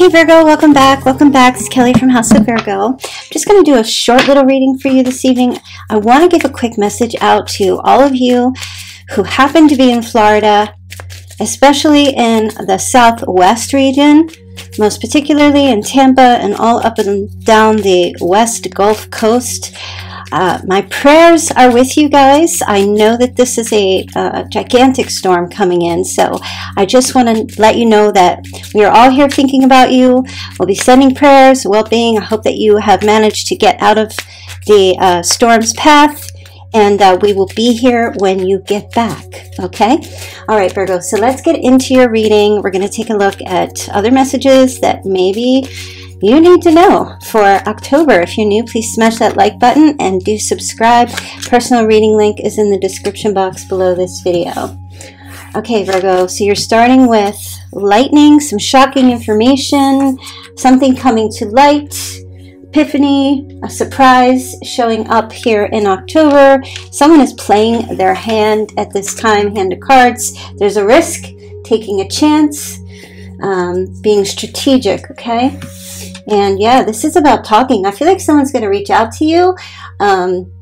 Hey Virgo, welcome back. Welcome back. This is Kelly from House of Virgo. I'm just going to do a short little reading for you this evening. I want to give a quick message out to all of you who happen to be in Florida, especially in the Southwest region, most particularly in Tampa and all up and down the West Gulf Coast. My prayers are with you guys. I know that this is a gigantic storm coming in, so I just want to let you know that we are all here thinking about you. We'll be sending prayers, well-being. I hope that you have managed to get out of the storm's path, and we will be here when you get back, okay? All right, Virgo, so let's get into your reading. We're going to take a look at other messages that maybe you need to know for October. If you're new, please smash that like button and do subscribe. Personal reading link is in the description box below this video. Okay, Virgo, so you're starting with lightning, some shocking information, something coming to light, epiphany, a surprise showing up here in October. Someone is playing their hand at this time, hand of cards. There's a risk, taking a chance, being strategic, okay? And yeah, this is about talking. I feel like someone's going to reach out to you,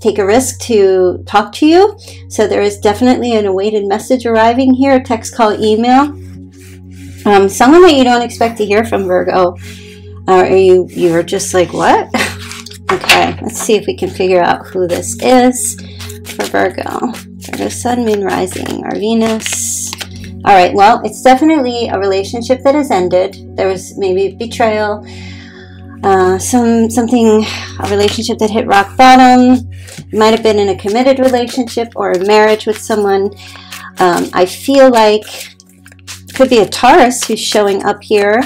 take a risk to talk to you. So there is definitely an awaited message arriving here, a text, call, email. Someone that you don't expect to hear from, Virgo. You're just like, what? Okay, let's see if we can figure out who this is for Virgo. Virgo Sun, Moon, Rising, or Venus. All right, well, it's definitely a relationship that has ended. There was maybe betrayal. A relationship that hit rock bottom. You might have been in a committed relationship or a marriage with someone. I feel like it could be a Taurus who's showing up here.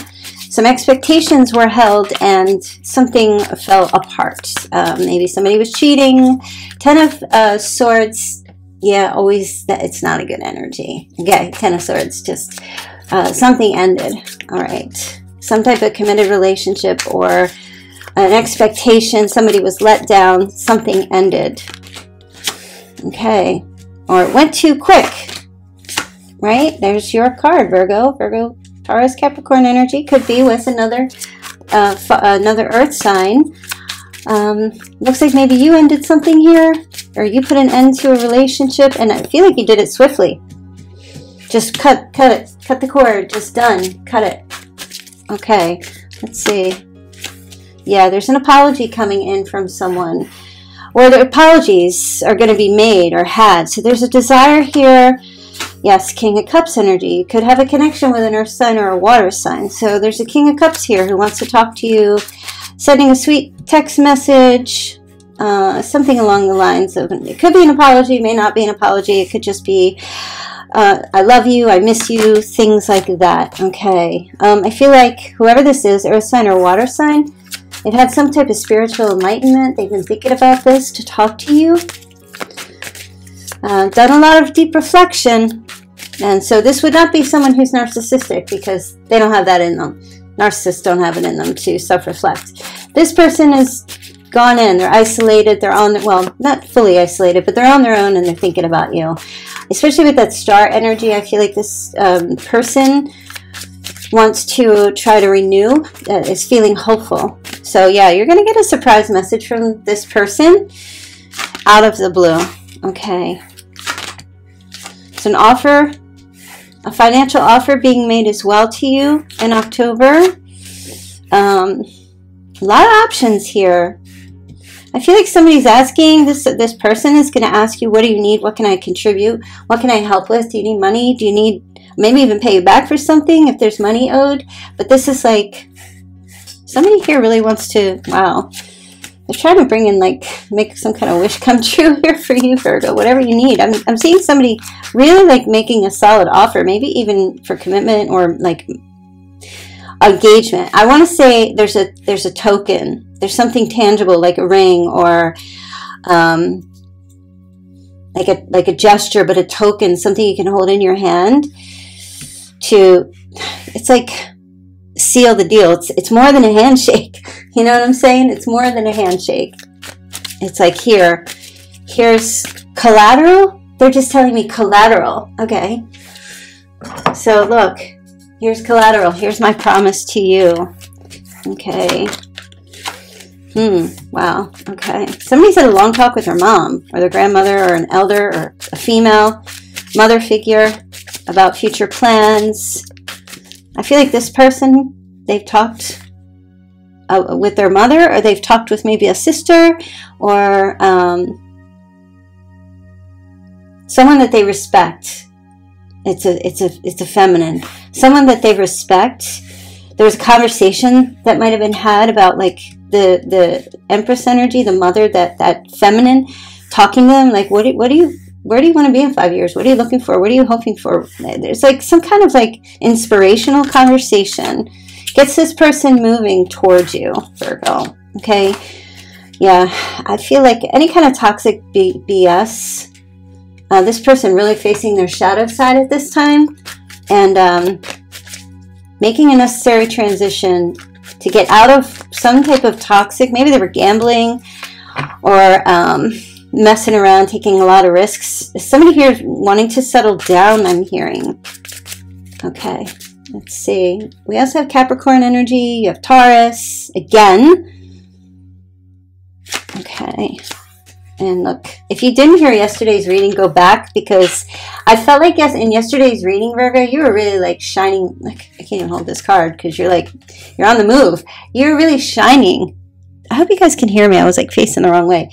Some expectations were held and something fell apart. Maybe somebody was cheating. Ten of Swords. Yeah, always. It's not a good energy. Okay, Ten of Swords. Just something ended. All right. Some type of committed relationship or an expectation, somebody was let down, something ended. Okay, or it went too quick, right? There's your card, Virgo. Virgo, Taurus, Capricorn energy, could be with another earth sign. Looks like maybe you ended something here, or you put an end to a relationship, and I feel like you did it swiftly. Just cut the cord, just done, cut it. Okay, let's see. Yeah, there's an apology coming in from someone, or the apologies are going to be made or had. So there's a desire here. Yes, King of Cups energy. You could have a connection with an earth sign or a water sign. So there's a King of Cups here who wants to talk to you, sending a sweet text message, something along the lines of, it could be an apology, may not be an apology. It could just be, I love you, I miss you, things like that. Okay, I feel like whoever this is, earth sign or water sign, they've had some type of spiritual enlightenment. They've been thinking about this to talk to you. Done a lot of deep reflection. And so this would not be someone who's narcissistic, because they don't have that in them. Narcissists don't have it in them to self-reflect. This person is gone in, they're isolated, they're on, well, not fully isolated, but they're on their own and they're thinking about you. Especially with that star energy, I feel like this person wants to try to renew, is feeling hopeful. So yeah, you're going to get a surprise message from this person out of the blue. Okay. It's an offer, a financial offer being made as well to you in October. A lot of options here. I feel like somebody's asking, this person is going to ask you, what do you need? What can I contribute? What can I help with? Do you need money? Do you need, maybe even pay you back for something if there's money owed? But this is like, somebody here really wants to, wow. They're trying to bring in, like, make some kind of wish come true here for you, Virgo, whatever you need. I'm seeing somebody really, like, making a solid offer, maybe even for commitment or, like, engagement. I want to say there's a token. There's something tangible, like a ring or like a gesture, but a token, something you can hold in your hand to, it's like seal the deal. It's more than a handshake. You know what I'm saying? It's more than a handshake. It's like here's collateral. They're just telling me collateral. Okay. So look, here's collateral. Here's my promise to you. Okay. Wow. Okay. Somebody said a long talk with her mom or their grandmother or an elder or a female mother figure about future plans. I feel like this person, they've talked with their mother, or they've talked with maybe a sister or someone that they respect. It's a feminine. Someone that they respect. There was a conversation that might have been had about like the Empress energy, the mother, that feminine, talking to them like, where do you want to be in 5 years? What are you looking for? What are you hoping for? There's like some kind of like inspirational conversation. Gets this person moving towards you, Virgo. Okay. Yeah. I feel like any kind of toxic BS. This person really facing their shadow side at this time. And making a necessary transition to get out of some type of toxic. Maybe they were gambling or messing around, taking a lot of risks. Is somebody here wanting to settle down, I'm hearing. Okay, let's see. We also have Capricorn energy. You have Taurus again. Okay. And look, if you didn't hear yesterday's reading, go back, because I felt like in yesterday's reading, Virgo, you were really like shining. Like, I can't even hold this card because you're like, you're on the move. You're really shining. I hope you guys can hear me. I was like facing the wrong way.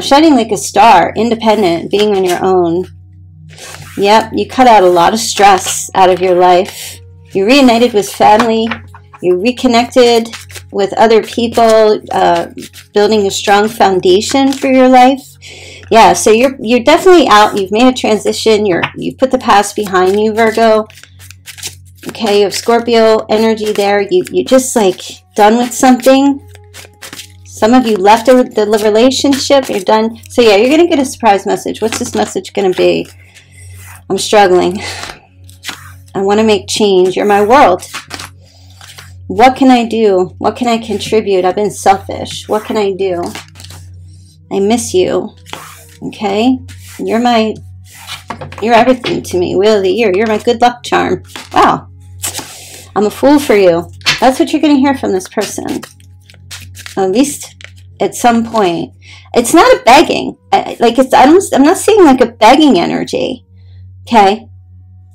Shining like a star, independent, being on your own. Yep, you cut out a lot of stress out of your life. You reunited with family. You reconnected with other people, building a strong foundation for your life. Yeah, so you're definitely out. You've made a transition. You put the past behind you, Virgo. Okay, you have Scorpio energy there. You just like done with something. Some of you left the relationship. You're done. So yeah, you're gonna get a surprise message. What's this message gonna be? I'm struggling. I want to make change. You're my world. What can I do? What can I contribute? I've been selfish. What can I do? I miss you. Okay? You're everything to me. Wheel of the year. You're my good luck charm. Wow. I'm a fool for you. That's what you're going to hear from this person. At least at some point. It's not a begging. I'm not seeing like a begging energy. Okay?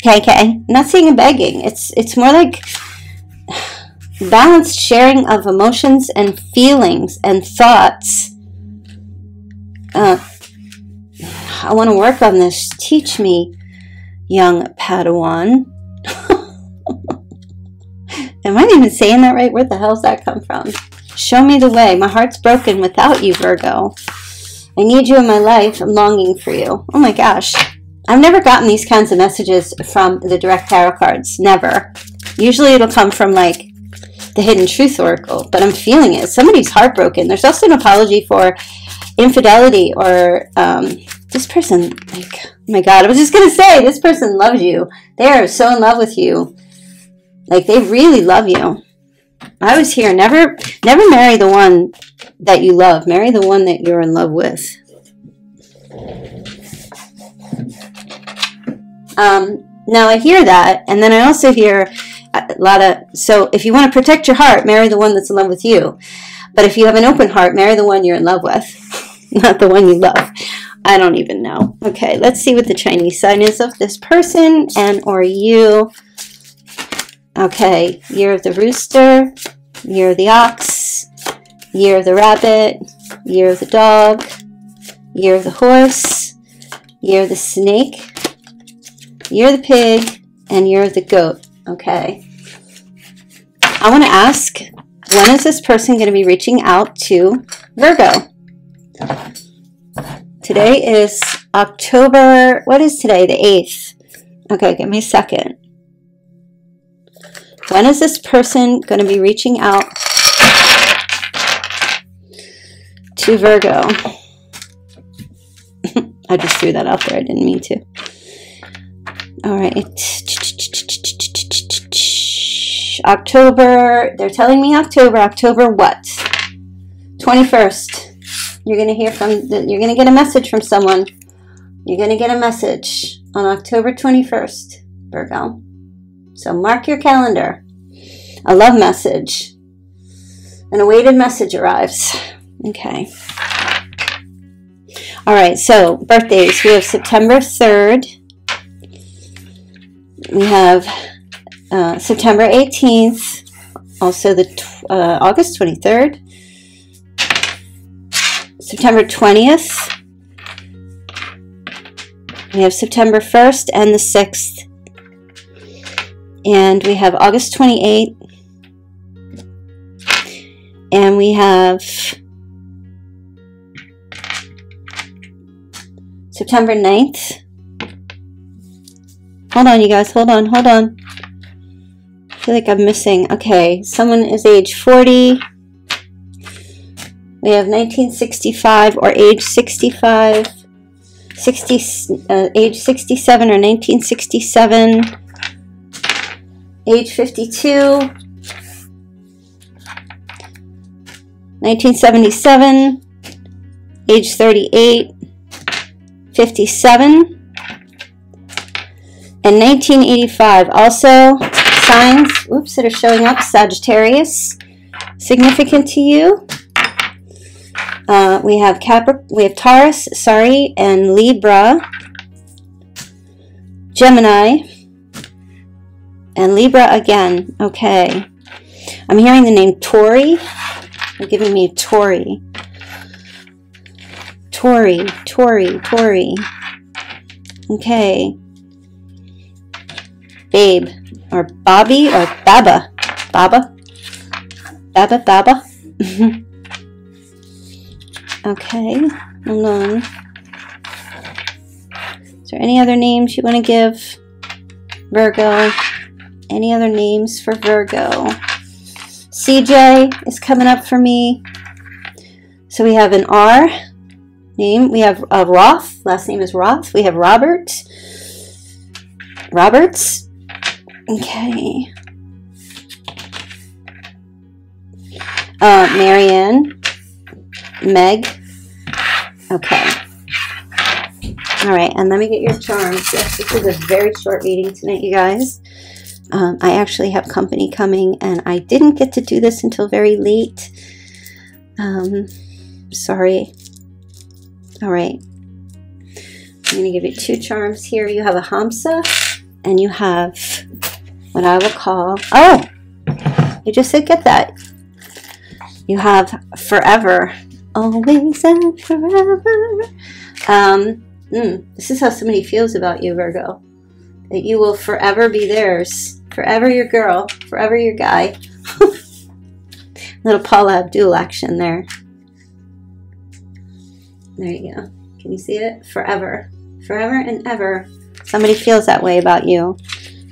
Okay. I'm not seeing a begging. It's more like balanced sharing of emotions and feelings and thoughts. I want to work on this. Teach me, young Padawan. Am I even saying that right? Where the hell's that come from? Show me the way. My heart's broken without you, Virgo. I need you in my life. I'm longing for you. Oh my gosh. I've never gotten these kinds of messages from the direct tarot cards. Never. Usually it'll come from like the Hidden Truth Oracle, but I'm feeling it. Somebody's heartbroken. There's also an apology for infidelity or this person, like, oh my God, I was just going to say, this person loves you. They are so in love with you. Like, they really love you. I was here. Never marry the one that you love. Marry the one that you're in love with. Now I hear that, and then I also hear so if you want to protect your heart, marry the one that's in love with you. But if you have an open heart, marry the one you're in love with, not the one you love. I don't even know. Okay, let's see what the Chinese sign is of this person and or you. Okay, year of the rooster, year of the ox, year of the rabbit, year of the dog, year of the horse, year of the snake, year of the pig, and year of the goat. Okay, I want to ask, when is this person going to be reaching out to Virgo? Today is October, what is today, the 8th? Okay, give me a second. When is this person going to be reaching out to Virgo? I just threw that out there, I didn't mean to. All right. October, they're telling me October what? 21st. You're going to hear from, you're going to get a message from someone. You're going to get a message on October 21st, Virgo. So mark your calendar. A love message. An awaited message arrives. Okay. All right, so birthdays. We have September 3rd. We have September 18th. Also the August 23rd. September 20th. We have September 1st and the 6th. And we have August 28th. And we have September 9th. Hold on, you guys. Hold on. Hold on. I feel like I'm missing. Okay. Someone is age 40. We have 1965 or age 65. Age 67 or 1967. Age 52. 1977, age 38, 57, and 1985. Also, signs, oops, that are showing up, Sagittarius, significant to you. We have Taurus, sorry, and Libra, Gemini, and Libra again. Okay, I'm hearing the name Tori. They're giving me Tori. Tori, Tori, Tori. Okay. Babe. Or Bobby or Baba. Baba. Baba, Baba. Okay. Hold on. Is there any other names you want to give? Virgo. Any other names for Virgo? CJ is coming up for me. So we have an R name. We have Roth. Last name is Roth. We have Robert. Roberts. Okay. Marianne. Meg. Okay. All right. And let me get your charms. Yes, this is a very short reading tonight, you guys. I actually have company coming, and I didn't get to do this until very late. Sorry. All right. I'm going to give you two charms here. You have a Hamsa, and you have what I will call... Oh! You just said get that. You have forever. Always and forever. This is how somebody feels about you, Virgo. That you will forever be theirs. Forever your girl. Forever your guy. Little Paula Abdul action there. There you go. Can you see it? Forever. Forever and ever. Somebody feels that way about you.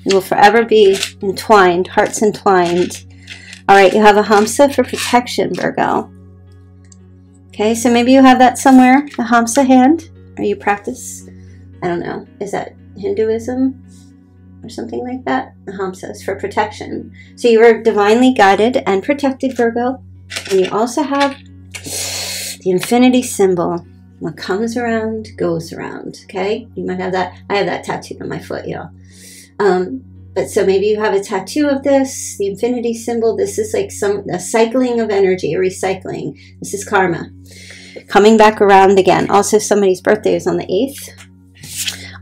You will forever be entwined. Hearts entwined. Alright, you have a Hamsa for protection, Virgo. Okay, so maybe you have that somewhere. The Hamsa hand. Or you practice. I don't know. Is that Hinduism or something like that? The Hamsa is for protection. So you are divinely guided and protected, Virgo. And you also have the infinity symbol. What comes around goes around. Okay, you might have that. I have that tattoo on my foot, y'all. But so maybe you have a tattoo of this, the infinity symbol. This is like a cycling of energy, a recycling. This is karma coming back around again. Also, somebody's birthday is on the 8th.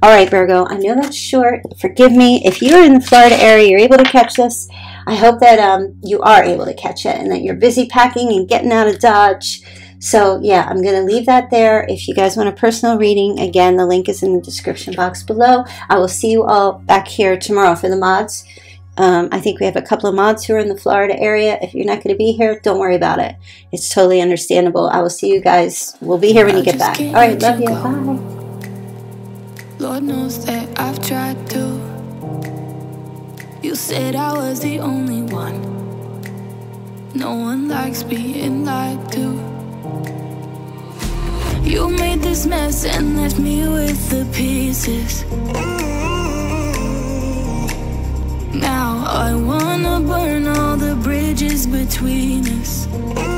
All right, Virgo, I know that's short. Forgive me. If you're in the Florida area, you're able to catch this. I hope that you are able to catch it and that you're busy packing and getting out of Dodge. So, yeah, I'm going to leave that there. If you guys want a personal reading, again, the link is in the description box below. I will see you all back here tomorrow for the mods. I think we have a couple of mods who are in the Florida area. If you're not going to be here, don't worry about it. It's totally understandable. I will see you guys. We'll be here when you get back. All right, love you. Bye. Lord knows that I've tried to. You said I was the only one. No one likes being lied to. You made this mess and left me with the pieces. Now I wanna burn all the bridges between us.